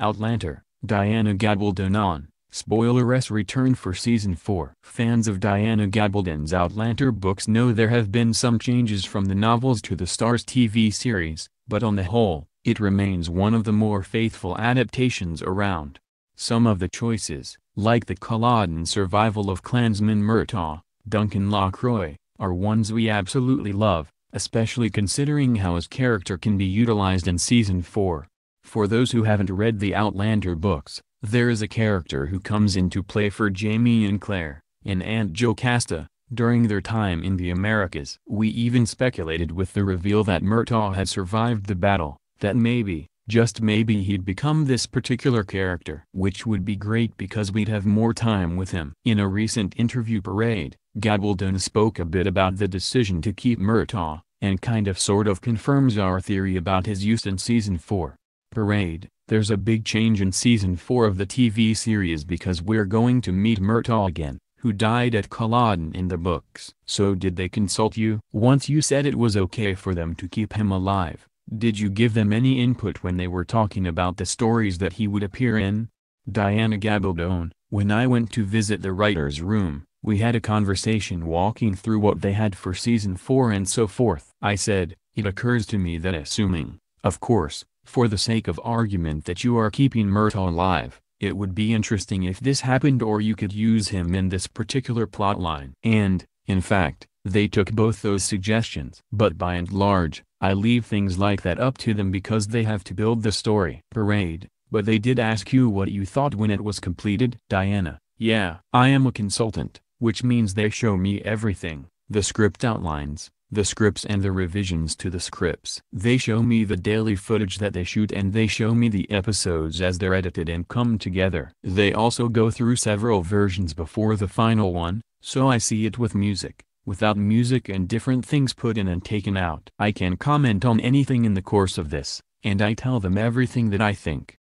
Outlander, Diana Gabaldon on, spoilerless return for Season 4. Fans of Diana Gabaldon's Outlander books know there have been some changes from the novels to the Starz TV series, but on the whole, it remains one of the more faithful adaptations around. Some of the choices, like the Culloden survival of clansman Murtagh, Duncan LaCroix, are ones we absolutely love, especially considering how his character can be utilized in Season 4. For those who haven't read the Outlander books, there is a character who comes into play for Jamie and Claire, and Aunt Jocasta, during their time in the Americas. We even speculated with the reveal that Murtagh had survived the battle, that maybe, just maybe he'd become this particular character, which would be great because we'd have more time with him. In a recent interview Parade, Gabaldon spoke a bit about the decision to keep Murtagh, and kind of sort of confirms our theory about his use in Season 4. Parade, there's a big change in Season 4 of the TV series because we're going to meet Murtagh again, who died at Culloden in the books. So did they consult you? Once you said it was okay for them to keep him alive, did you give them any input when they were talking about the stories that he would appear in? Diana Gabaldon, when I went to visit the writer's room, we had a conversation walking through what they had for Season 4 and so forth. I said, it occurs to me that assuming, of course, for the sake of argument that you are keeping Murtagh alive, it would be interesting if this happened or you could use him in this particular plotline. And, in fact, they took both those suggestions. But by and large, I leave things like that up to them because they have to build the story. Parade, but they did ask you what you thought when it was completed. Diana, yeah, I am a consultant, which means they show me everything, the script outlines, the scripts and the revisions to the scripts. They show me the daily footage that they shoot and they show me the episodes as they're edited and come together. They also go through several versions before the final one, so I see it with music, without music and different things put in and taken out. I can comment on anything in the course of this, and I tell them everything that I think.